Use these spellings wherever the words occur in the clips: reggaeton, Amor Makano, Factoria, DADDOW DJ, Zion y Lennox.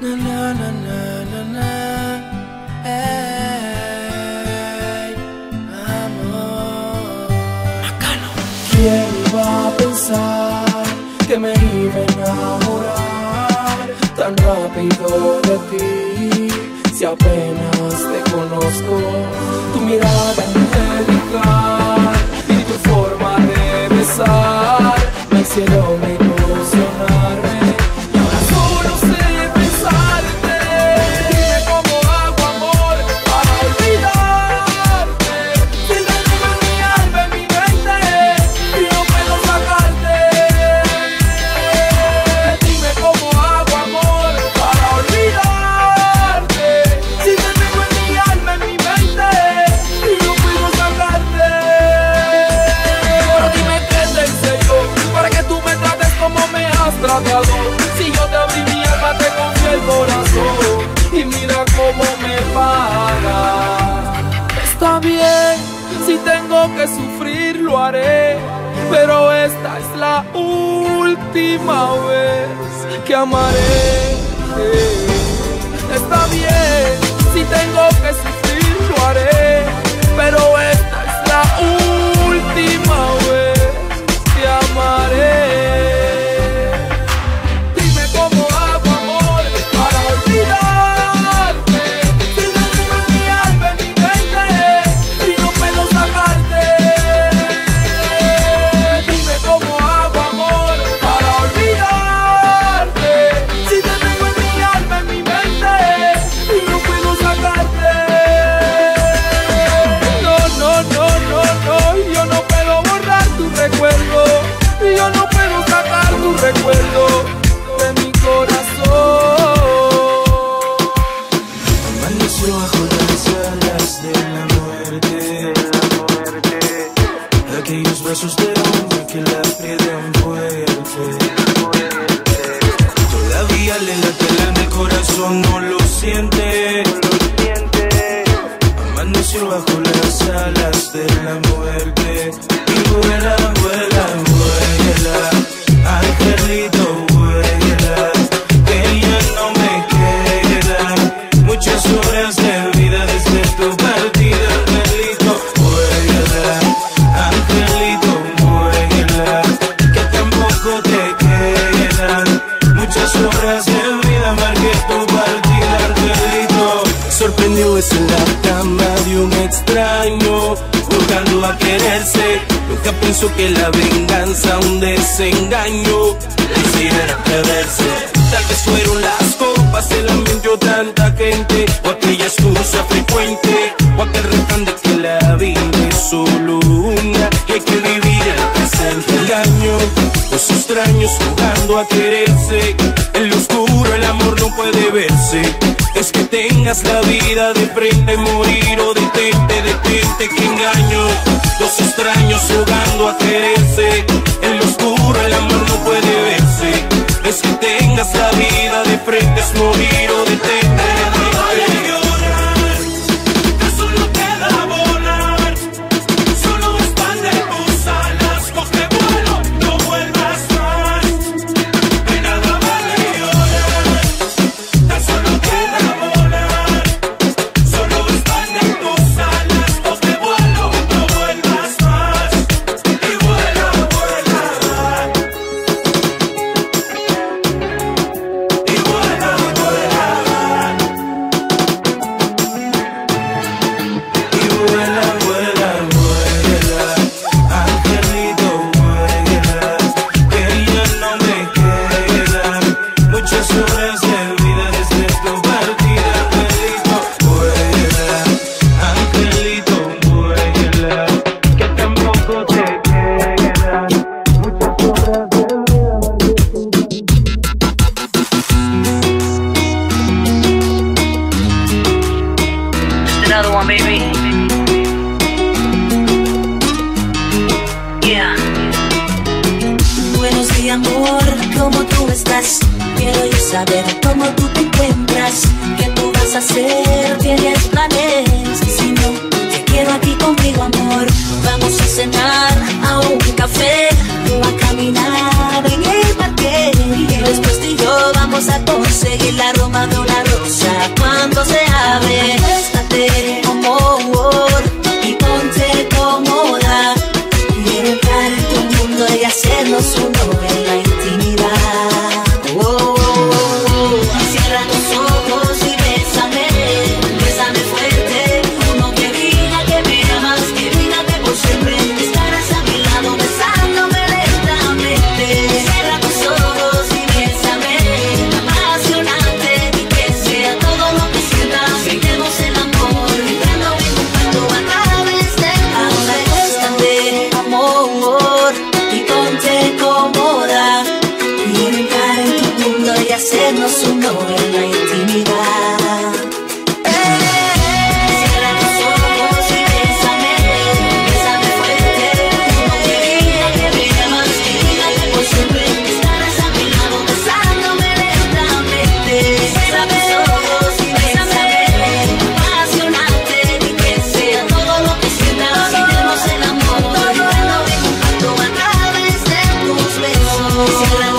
Na na na na na na. Hey, amor Makano. ¿Quién iba a pensar que me iba a enamorar tan rápido de ti? Si apenas te conozco, tu mirada angelical y tu forma de besar me hicieron ilusionarme. Y ahora solo sé pensarte. Dime cómo hago, amor, para olvidarte. Sin dejar mi alma en mi mente y no puedo sacarte. Dime cómo hago, amor, para olvidarte. Sin dejar mi alma en mi mente y no puedo sacarte. Pero dime qué te hice yo para que tú me trates como me has tratado. Si yo te abrí mi alma, te confié el corazón y mira cómo me pagas. Está bien, si tengo que sufrir lo haré, pero esta es la última vez que amaré. Está bien, si tengo que sufrir lo haré, pero esta es la última vez que amaré. Dime cómo hago, amor, para olvidarte. Sin dejar mi alma en mi mente y no puedo sacarte. Dime cómo hago, amor, para olvidarte. Sin dejar mi alma en mi mente y no puedo sacarte. No, no, no, no, no, yo no puedo borrar tu recuerdo. Yo no puedo sacar tu recuerdo de mi corazón. Amaneció bajo las alas de la muerte. Aquellos besos de hombre que la aprietan fuerte. Todavía le late en el corazón, no lo siente. Amaneció bajo las alas de la muerte. Y vuela, vuela, vuela. Ay, perrito, vuela. Que ya no me queda muchas horas de vida desde tu partida, perrito, vuela. Angelito, vuela. Que tampoco te quedan muchas horas de vida, marqué tu partida, angelito. Sorprendió eso en la cama de un extraño, jugando a quererse. Nunca pensó que la venganza, un desengaño, le hiciera atreverse. Tal vez fueron las copas, el ambiente o tanta gente, o aquella excusa frecuente, o aquel refrán de que la vida es solo una, que hay que vivir el presente. Engaño, los extraños jugando a quererse. En lo oscuro el amor no puede verse. Es que tengas la vida de frente, morir o detente, detente, que engaño. Dos extraños jugando a quererse. En lo oscuro el amor no puede verse. Es que tengas la vida de frente, es morir o detente, detente. Seguir la Roma. hacernos un no en la intimidad. Cierra tus ojos y bésame, bésame fuerte, como quería que me llamas, que por siempre estarás a mi lado, besándome lentamente. Cierra tus ojos y bésame, apasionarte, que sea todo lo que sientas, sinamos el amor, olvidando mi contacto a través de tus besos. Cierra tus ojos.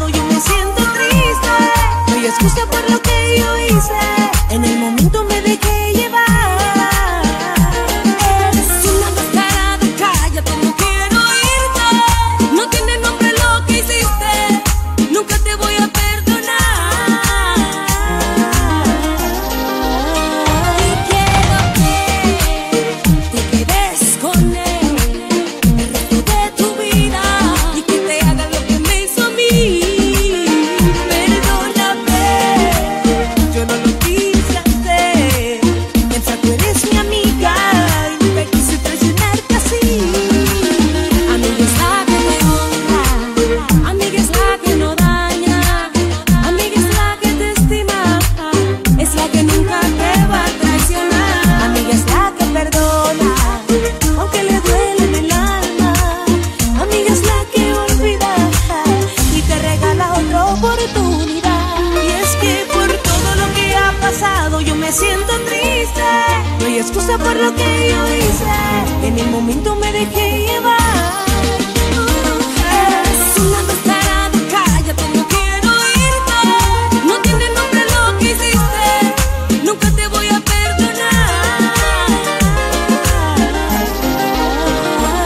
pasado yo me siento triste. No hay excusa por lo que yo hice. En el momento me dejé llevar. Eres una descarada, cállate, no quiero irte. No tiene nombre lo que hiciste. Nunca te voy a perdonar. Y quiero que te quedes con él. Excusa por lo que yo hice. En el momento me dejé llevar. Eres una descarada, cállate, no quiero irte. No tiene nombre lo que hiciste. Nunca te voy a perdonar.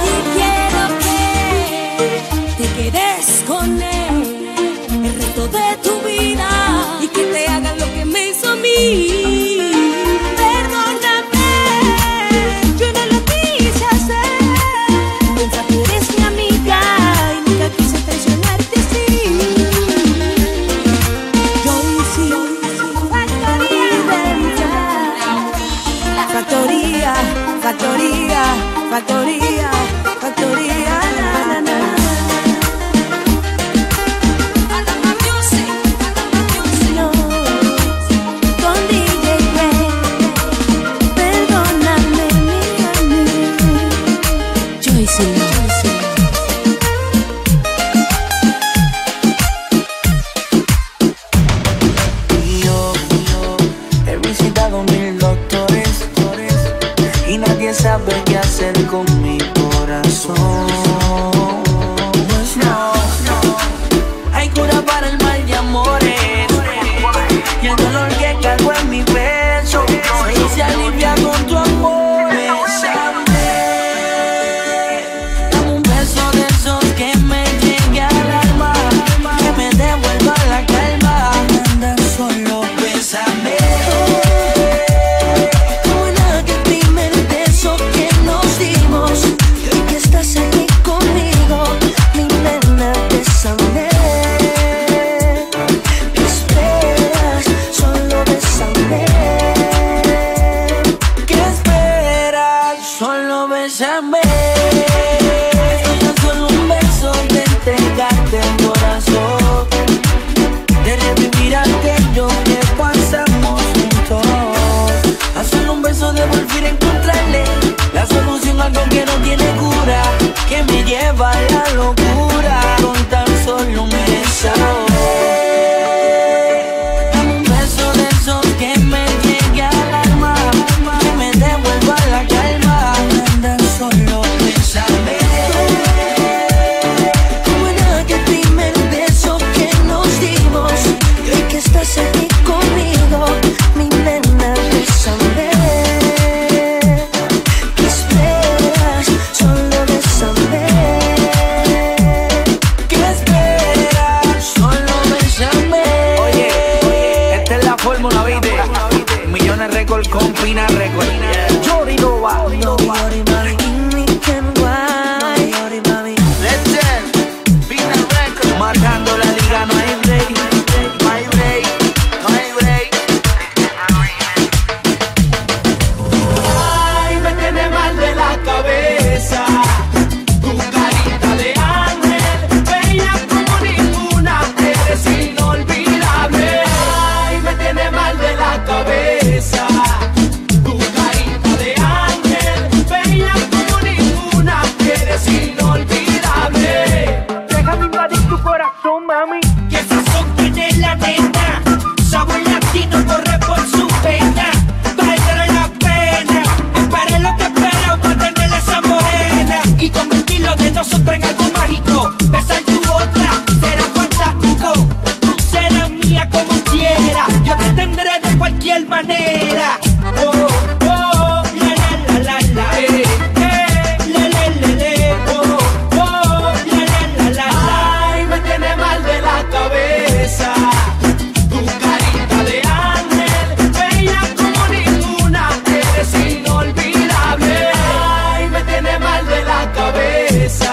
Y quiero que te quedes con él el resto de tu vida y que te hagan lo que me hizo a mí. Factoria, factoria, factoria, na, na, na. No, con DJ Red, perdóname, mírame. Yo hice y yo he visitado 1000 doctores. Y nadie sabe qué hacer con mi corazón. Pues no, no hay cura para el mal de amores. Y el dolor que cargo en mi pecho se alivia con tu amor. Bésame, dame un beso de esos que me llegue al alma, que me devuelva la calma. Anda solo, bésame. manera. Oh, oh, la la la la la, le le le, oh, oh, la la la la. Ay, me tiene mal de la cabeza. Tu carita de ángel, bella como ninguna, eres inolvidable. Ay, me tiene mal de la cabeza.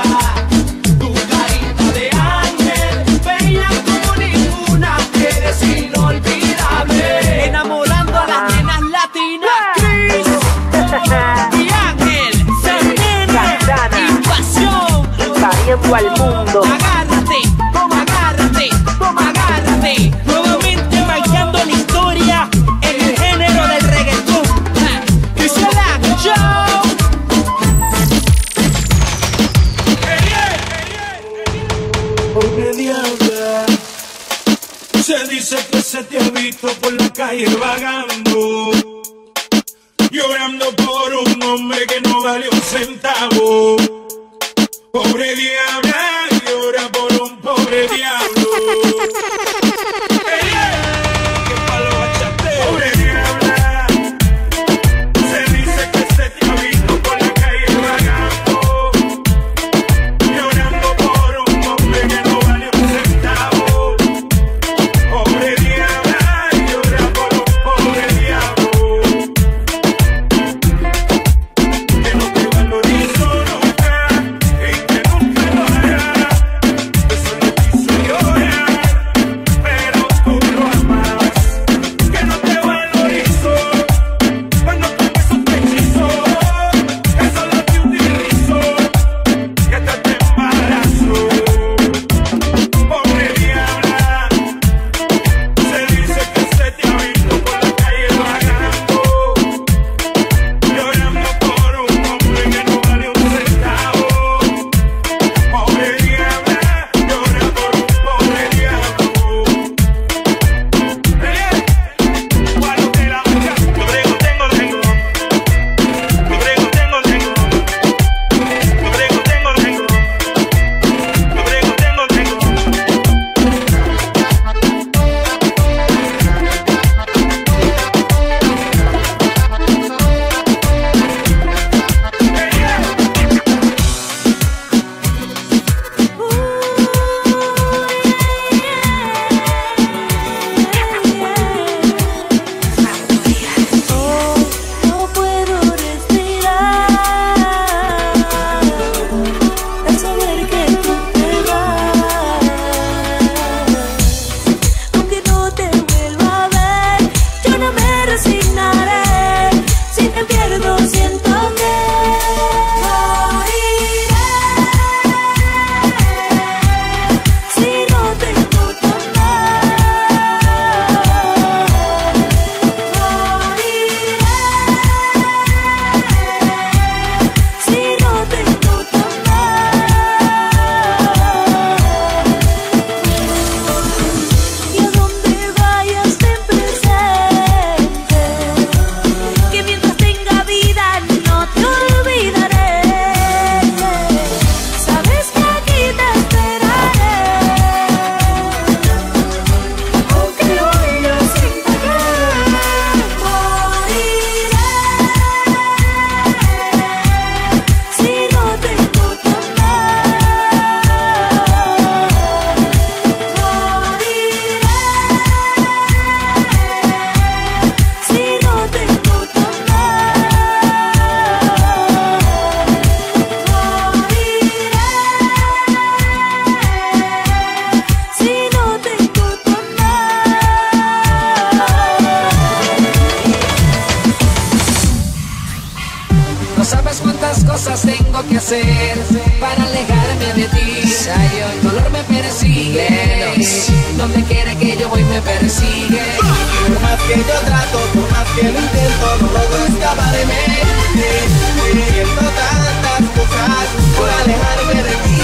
Al mundo. Agárrate, toma, agárrate, toma, agárrate. Nuevamente marcando la historia en el género del reggaetón. Que se la yo. Porque diabla se dice que se te ha visto por la calle vagando, llorando por un hombre que no vale un centavo. Pobre diabla, llora por un pobre diablo. ¡Ey, ey! ¡Qué palo bachateo! Pobre diabla, se dice que se te ha visto por la calle vagando, llorando por un hombre que no vale un centavo. Pobre diabla, llora por un pobre diablo, que no te valorizó nunca. Para alejarme de ti, el dolor me persigue. Donde quiera que yo voy me persigue. Por más que yo trato, por más que lo intento, no logro escapar de mí. Siento tantas cosas por alejarme de ti.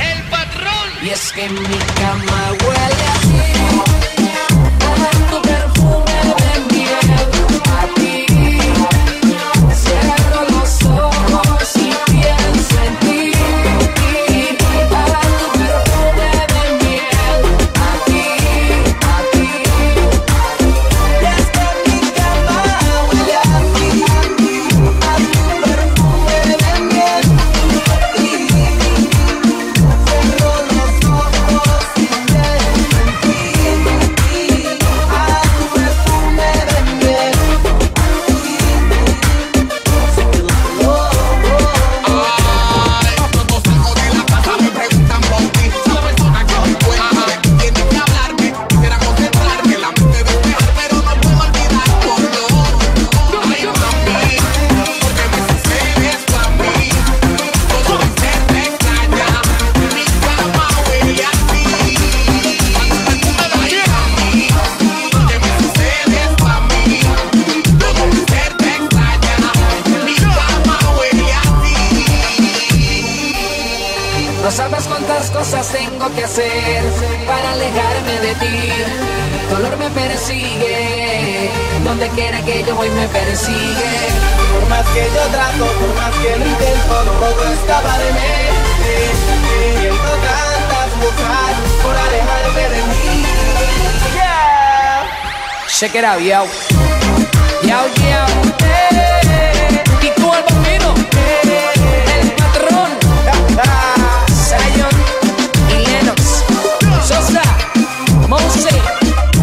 El patrón. Y es que mi cama huele a ti, a tu perfume de miel, a ti. tengo que hacer para alejarme de ti? Tu olor me persigue, donde quiera que yo voy me persigue. Por más que yo trato, por más que lo intento, no puedo escapar de mí. Siento tantas buscar por alejarme de mí. Yeah. Check it out, yo. Yo, yo. Y tú al bombino, el patrón, Zion y Lennox, Sosa, Mose,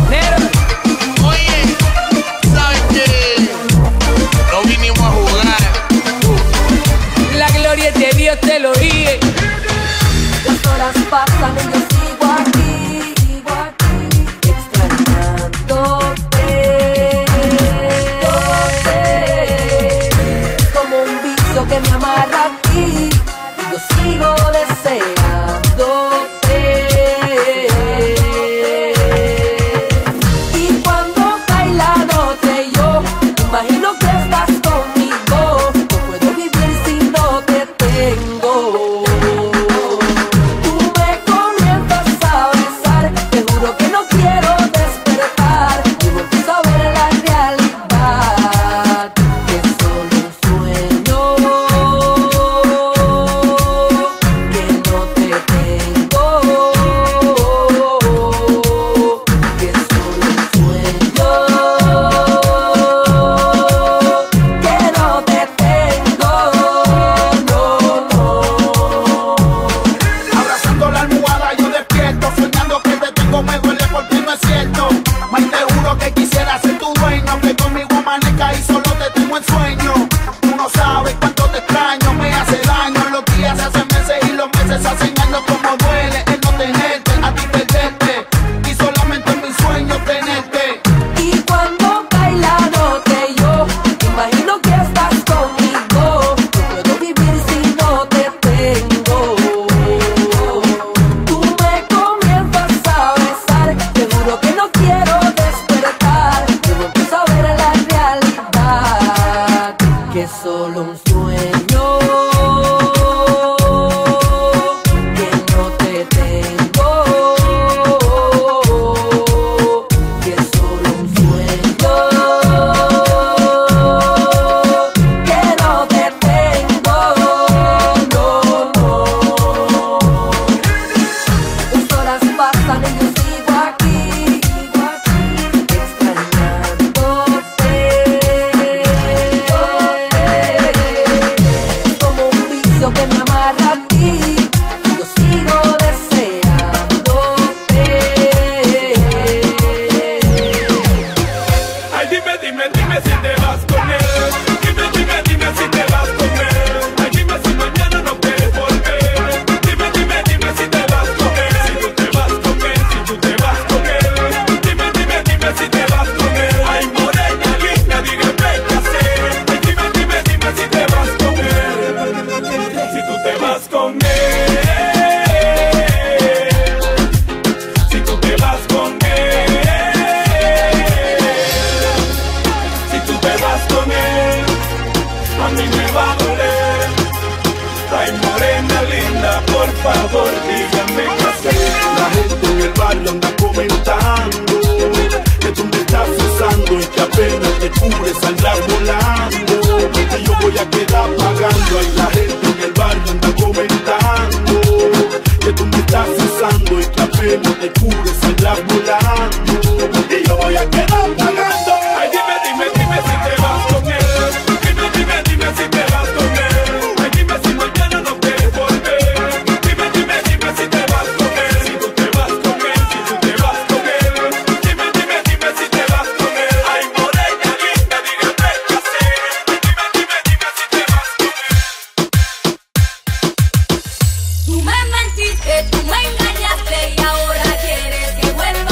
Nero. Oye, ¿sabes qué? No vinimos a jugar. La gloria de Dios te lo dije. Las horas pasan y yo sigo aquí, extrañando. Que me amarra a ti, yo sigo deseándote. Y cuando cae la noche, yo imagino que estás conmigo. No puedo vivir si no te tengo. Tú me comienzas a besar, te juro que no quiero despertar. Yo no quiero saber la realidad. Tú me mentiste, tú me engañaste y ahora quieres que vuelva.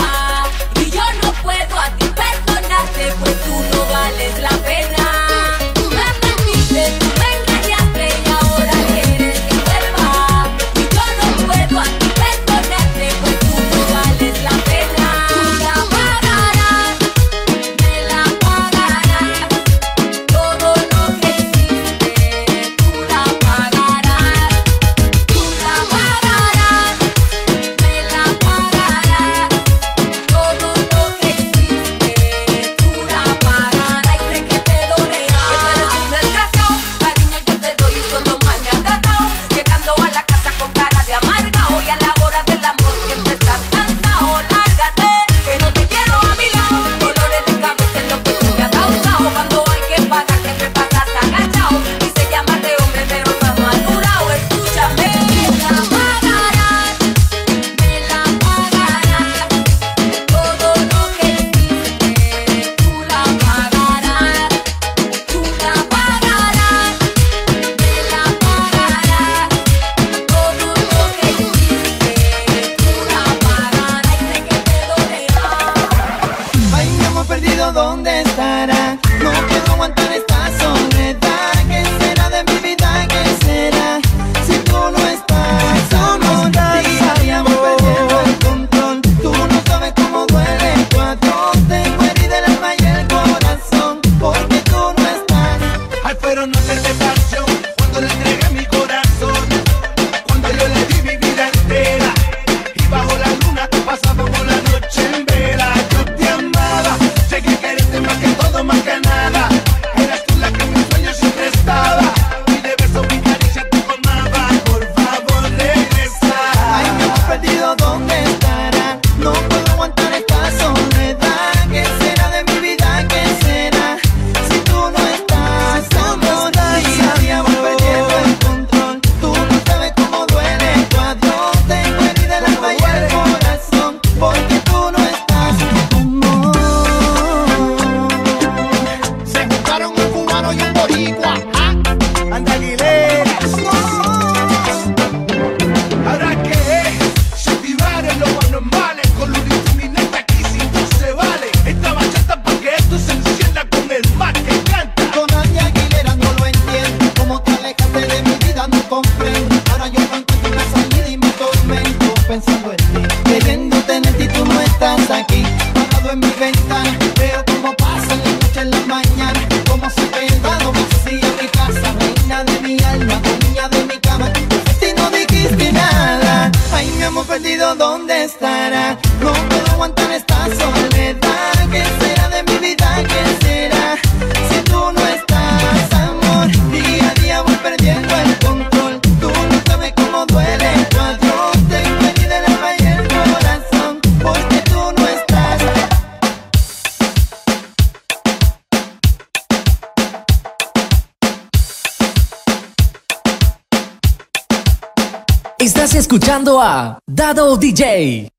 Estás escuchando a DADDOW DJ.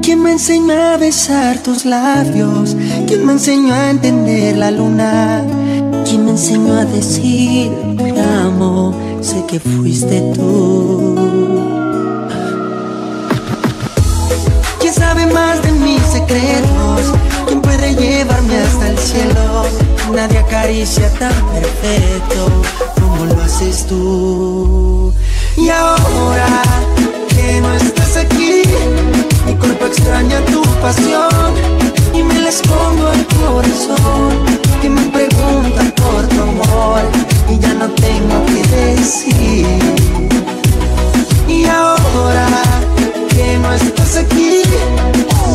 ¿Quién me enseñó a besar tus labios? ¿Quién me enseñó a entender la luna? ¿Quién me enseñó a decir te amo? Sé que fuiste tú. ¿Quién sabe más de mis secretos? ¿Quién puede llevarme hasta el cielo? Nadie acaricia tan perfecto como lo haces tú. Y ahora que no estás aquí, mi cuerpo extraña tu pasión y me la escondo al corazón que me pregunta por tu amor y ya no tengo que decir. Y ahora que no estás aquí,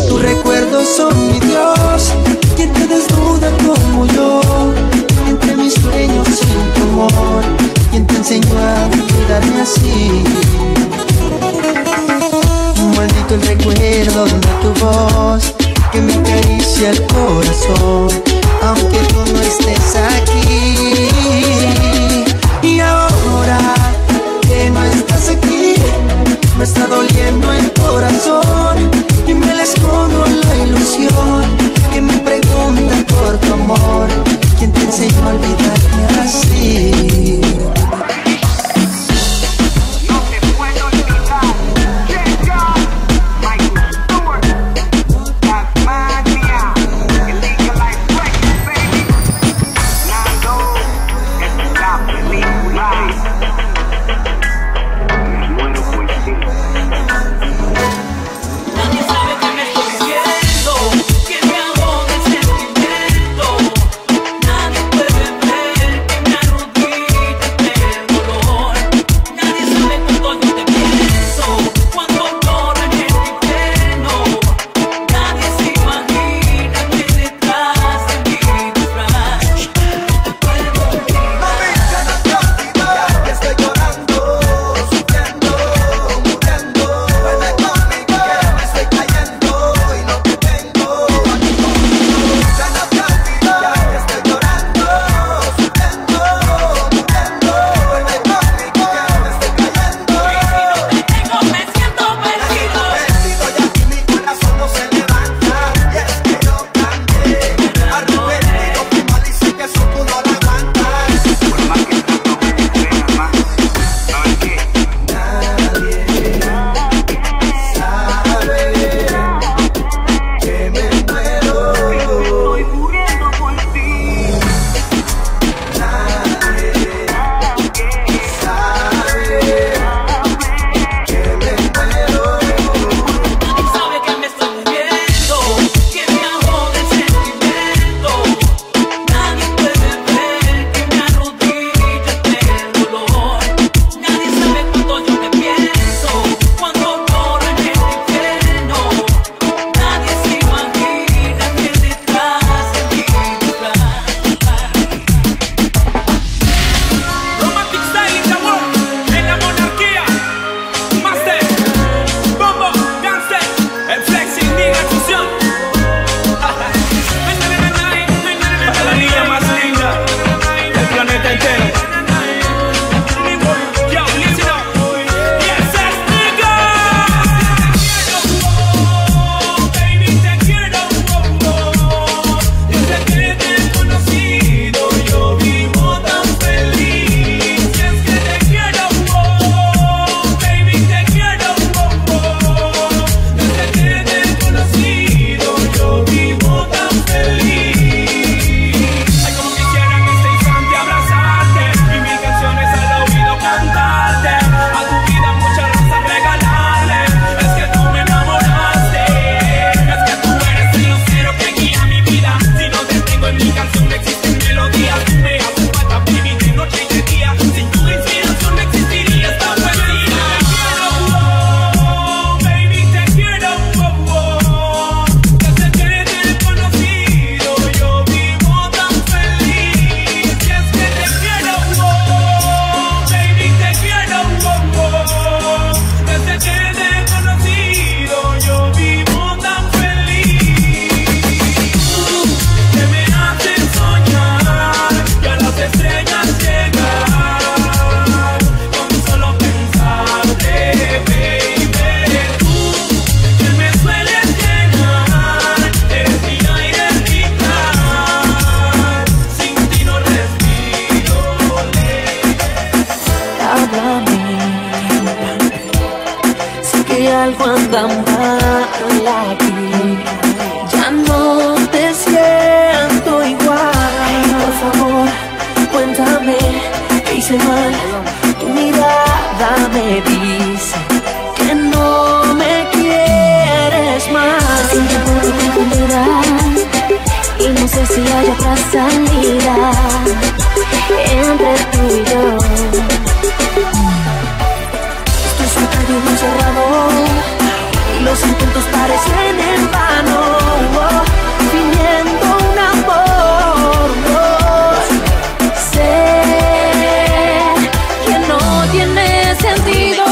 tus recuerdos son mi Dios. Quien te desnuda como yo entre mis sueños sin tu amor. Quien te enseñó a cuidarme así. Maldito el recuerdo de tu voz que me acaricia el corazón aunque tú no estés aquí. Y ahora que no estás aquí, me está doliendo el corazón y me la escondo la ilusión que me pregunta por tu amor. ¿Quién te enseñó a olvidarme así? tan mal aquí. Ya no te siento igual. Por favor, cuéntame qué hice mal. Tu mirada me dice que no me quieres más. Sin tiempo de tranquilidad, y no sé si hay otra salida entre tú y yo. Estoy soltero y muy cerrado, y los intentos parecen en vano, fingiendo un amor. No. Sé que no tiene sentido.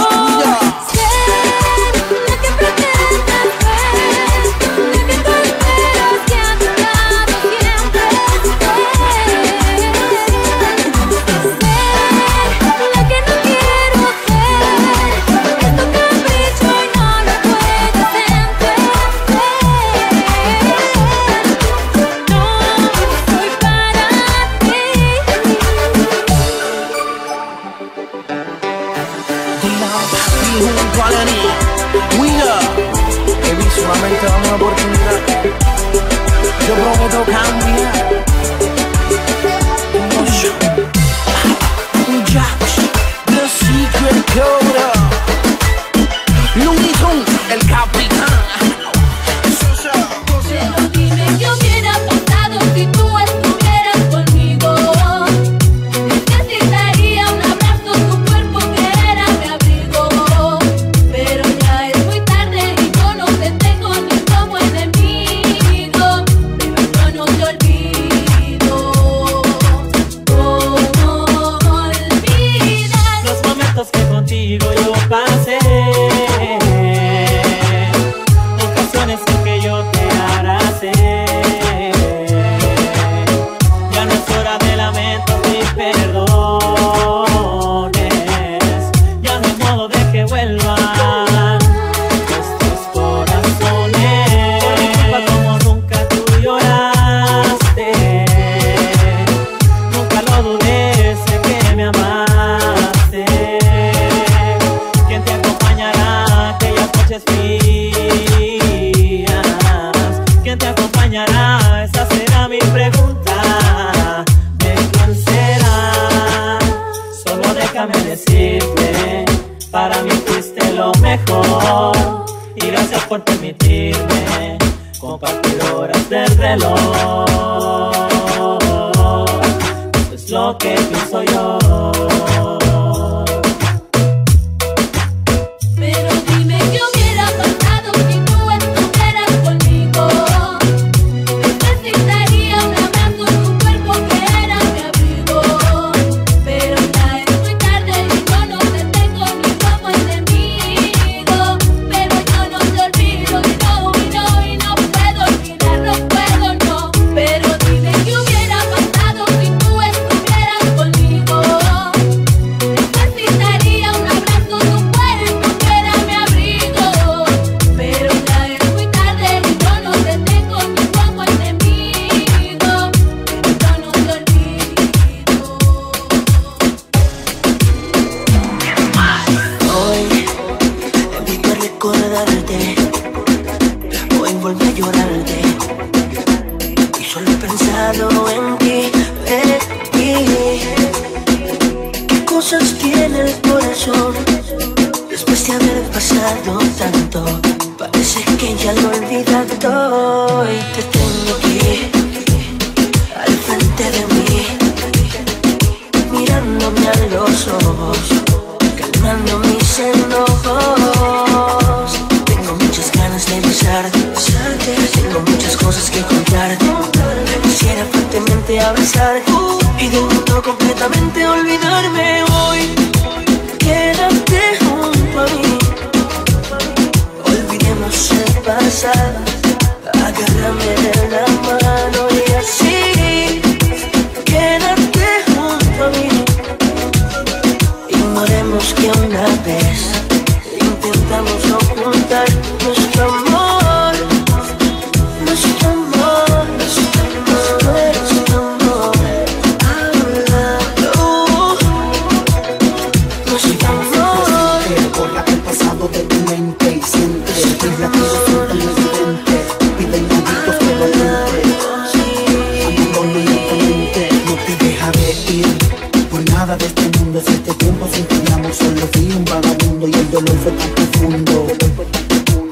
nada de este mundo es este tiempo sin que mi amor solo fui un vagabundo y el dolor fue tan profundo.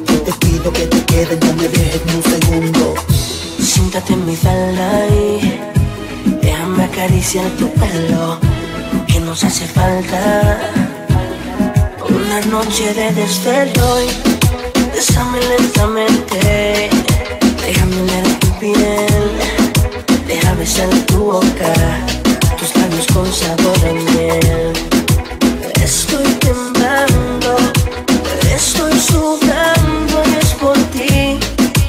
Yo te pido que te quedes, no me dejes ni un segundo. Siéntate en mi falda y déjame acariciar tu pelo, que nos hace falta una noche de desvelo. Y bésame lentamente, déjame leer tu piel, déjame besar tu boca, tus labios con sabor a miel. Estoy temblando, estoy sudando y es por ti,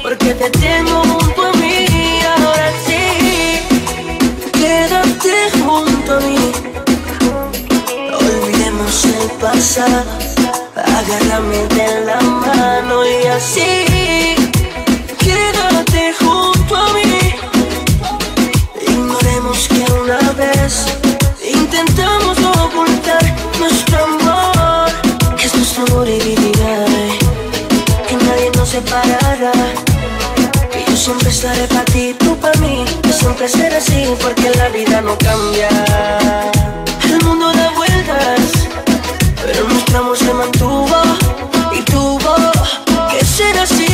porque te tengo junto a mí. Ahora sí, quédate junto a mí, olvidemos el pasado, agárrame de la mano y así quédate junto a mí. Ignoremos que una vez intentamos no ocultar nuestro amor, que es nuestro amor y vivirá, que nadie nos separará, que yo siempre estaré para ti, tú para mí, que siempre será así porque la vida no cambia. El mundo da vueltas, pero nuestro amor se mantuvo y tuvo que ser así.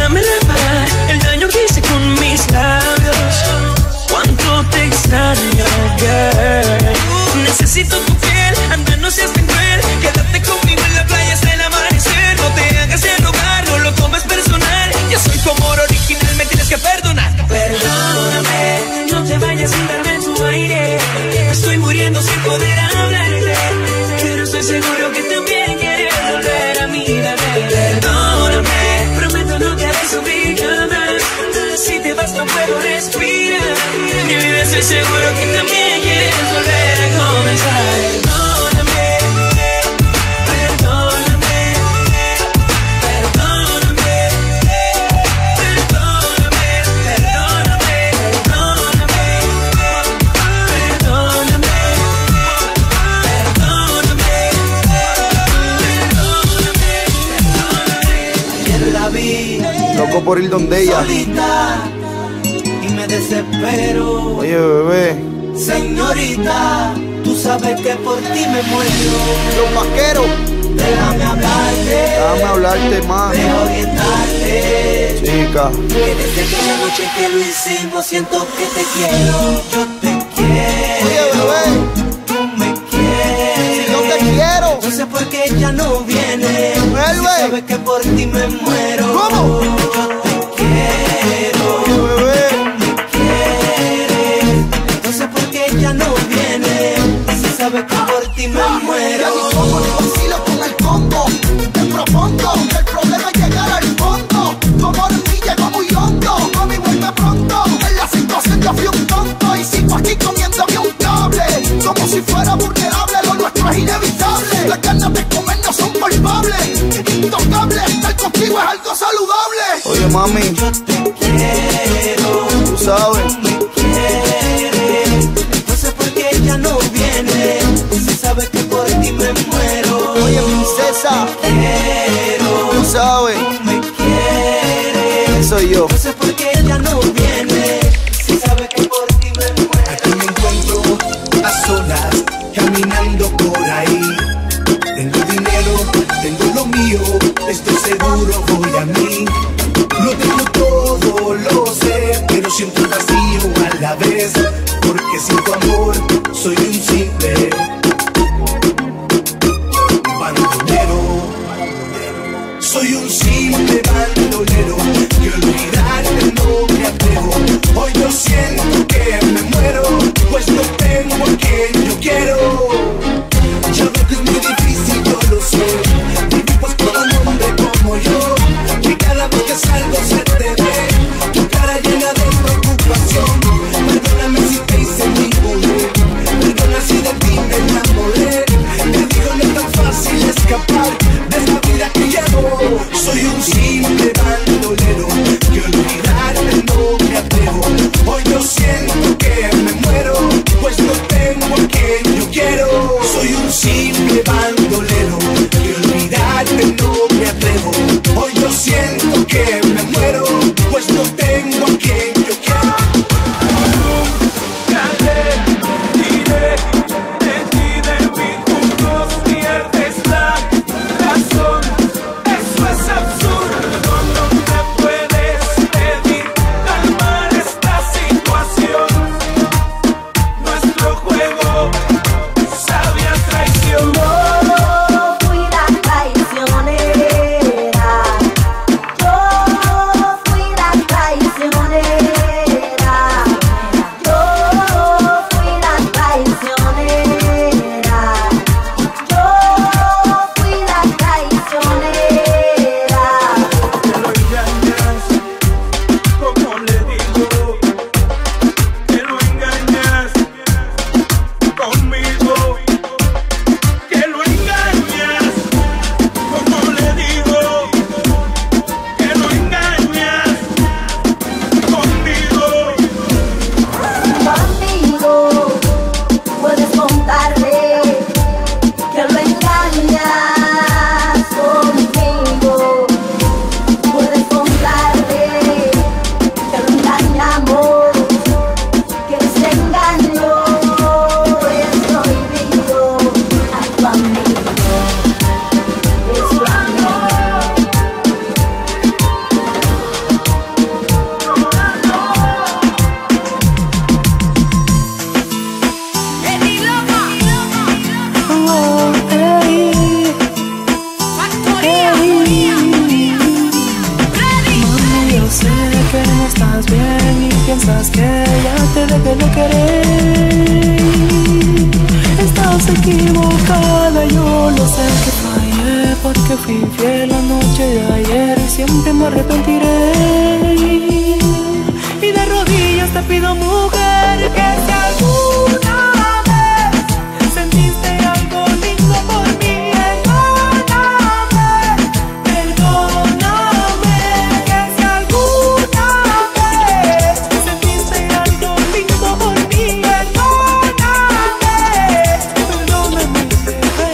déjame lavar el daño que hice con mis labios. Cuánto te extraño, girl. Necesito tu piel, anda, no seas tan cruel. Quédate conmigo en la playa hasta el amanecer. No te hagas el hogar, no lo tomes personal. Yo soy tu amor original, me tienes que perdonar. Perdóname, no te vayas sin darme tu aire. Me estoy muriendo sin poder hablarte, pero estoy seguro que también quieres volver a mí. Perdóname, prometo no te haré sufrir jamás. Si te vas no puedo respirar. Mi vida, estoy seguro que también quieres volver a comenzar. Por ir donde ella solita, y me desespero. Oye, bebé, señorita, tú sabes que por ti me muero. Los vaqueros, déjame hablarte más, de orientarte, chica. Que desde aquella noche que lo hicimos, siento que te quiero. Yo te quiero. Oye, bebé, tú me quieres. Si no te quiero, no sé por qué ella no viene. Si sabes que por ti me muero. ¿Cómo? Mami, yo te quiero, tú sabes, me quieres. Entonces por qué ella no viene, si sabes que por ti me muero. Oye, princesa, te quiero, tú sabes, me quieres. Soy yo. Entonces por qué ella no viene, si sabes que por ti me muero. Aquí me encuentro a solas, caminando por ahí. Tengo dinero, tengo lo mío, estoy seguro voy a mí. Lo tengo todo, lo sé, pero siento vacío a la vez, porque sin tu amor soy un simple bandolero. Soy un simple bandolero, y olvidarte no me atrevo. Hoy yo siento que me muero, pues no tengo a quien yo quiero. Ya veo que es muy difícil, yo lo sé, vivimos con un hombre. de querer. Estás equivocada, yo lo sé que fallé, porque fui fiel la noche de ayer y siempre me arrepentiré. Y de rodillas te pido, mujer, que si alguna vez sentiste algo lindo por mí, perdóname, perdóname. Que si alguna vez sentiste algo lindo por mí, perdóname, perdóname, bebé.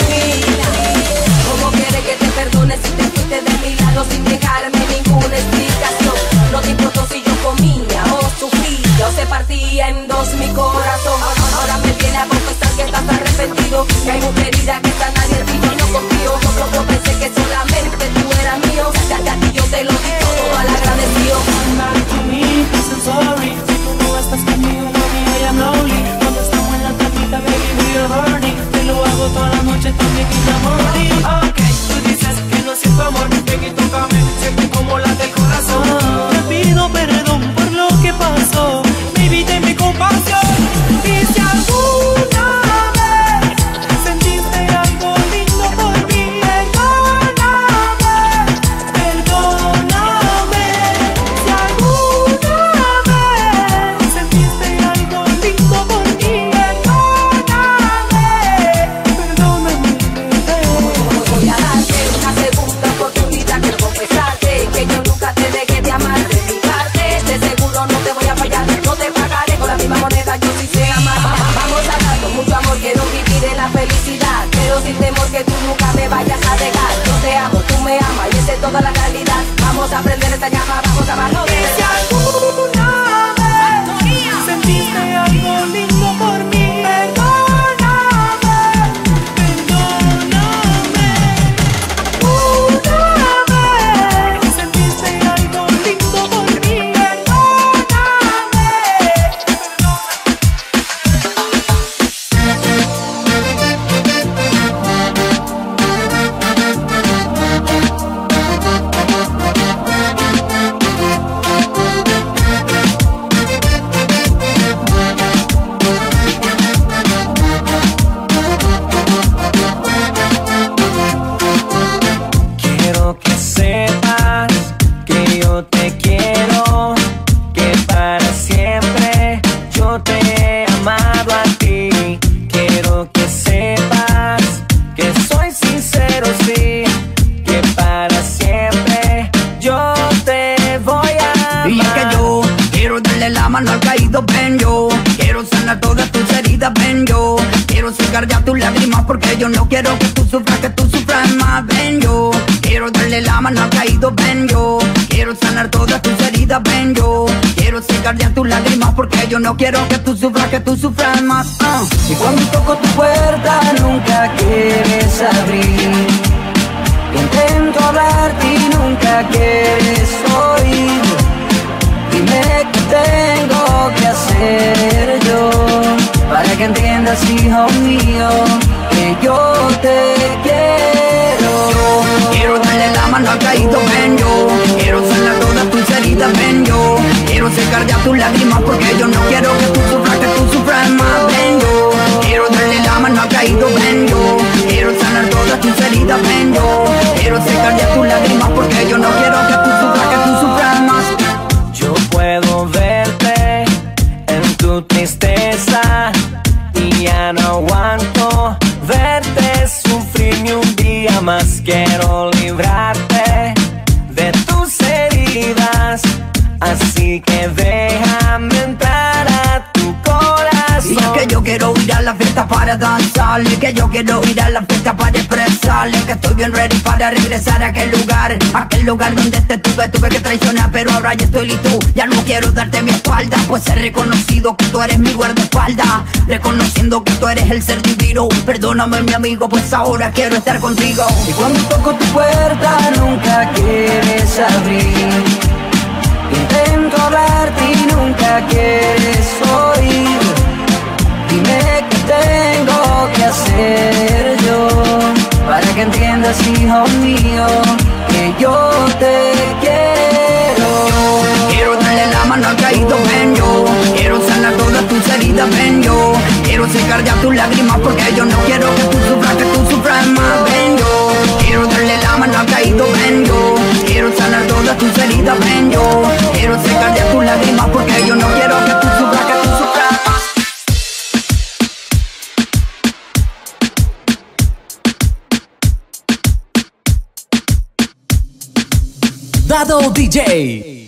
¿Cómo quieres que te perdone si te fuiste de mi lado sin dejarme ninguna explicación? No te importó si yo comía o sufría o se partía en dos mi corazón. Ahora me viene a confesar que estás arrepentido, que hay mujer herida que está nadie en ti. Yo no confío, yo pensé que solamente tú eras mío. Ya a ti yo te lo di todo al agradecido. Come back to me, cause I'm sorry. Si tú no estás conmigo, mami, I am lonely. Cuando estamos en la tapita, baby, we are burning. Te lo hago toda la noche, también quita morir. Ok, tú dices que no siento amor, ven y tócame, siente como la del corazón. Pido perdón por lo que pasó, mi vida y mi compasión. Y si alguna vez sentiste algo lindo por mí, perdóname, perdóname. Si alguna vez sentiste algo lindo por mí, perdóname, perdóname, bebé. Voy a darte una segunda oportunidad, quiero confesarte que yo nunca te dejé de amar. Que tú nunca me vayas a dejar. Yo te amo, tú me amas y esa es toda la realidad. Vamos a prender esta llama, vamos a bajar. Yo no quiero que tú sufras más. Y cuando toco tu puerta nunca quieres abrir. Intento hablarte y nunca quieres oír. Dime qué tengo que hacer yo para que entiendas, hijo mío, que yo te quiero. Quiero darle la mano al caído, ven yo. Quiero sanar todas tus heridas, ven yo. Quiero secar ya tus lágrimas porque yo no quiero que tú sufras más, ven yo. Quiero darle la mano a caído, ven yo. Quiero sanar todas tus heridas, ven yo. Quiero secar ya tus lágrimas porque yo no quiero que tú sufras más. Yo puedo verte en tu tristeza y ya no aguanto verte sufrir ni un día más. Quiero librarte de tus heridas, así que déjame entrar a tu corazón. Y es que yo quiero ir a la fiesta para danzar, y que yo quiero ir a la fiesta para expresar, y que estoy bien ready para regresar a aquel lugar donde te tuve que traicionar, pero ahora ya estoy listo, ya no quiero darte mi espalda, pues he reconocido que tú eres mi guardaespaldas, reconociendo que tú eres el ser divino. Perdóname, mi amigo, pues ahora quiero estar contigo. Y cuando toco tu puerta nunca quieres abrir. Intento hablarte y nunca quieres oír. Dime qué tengo que hacer yo para que entiendas, hijo mío, que yo te quiero. Quiero darle la mano al caído, ven yo. Quiero sanar todas tus heridas. secar ya tus lágrimas, porque yo no quiero que tú sufras más. Ven, yo quiero darle la mano a caído, ven, yo quiero sanar todas tus heridas, ven, yo quiero secar ya tus lágrimas, porque yo no quiero que tú sufras, más. DADDOW DJ.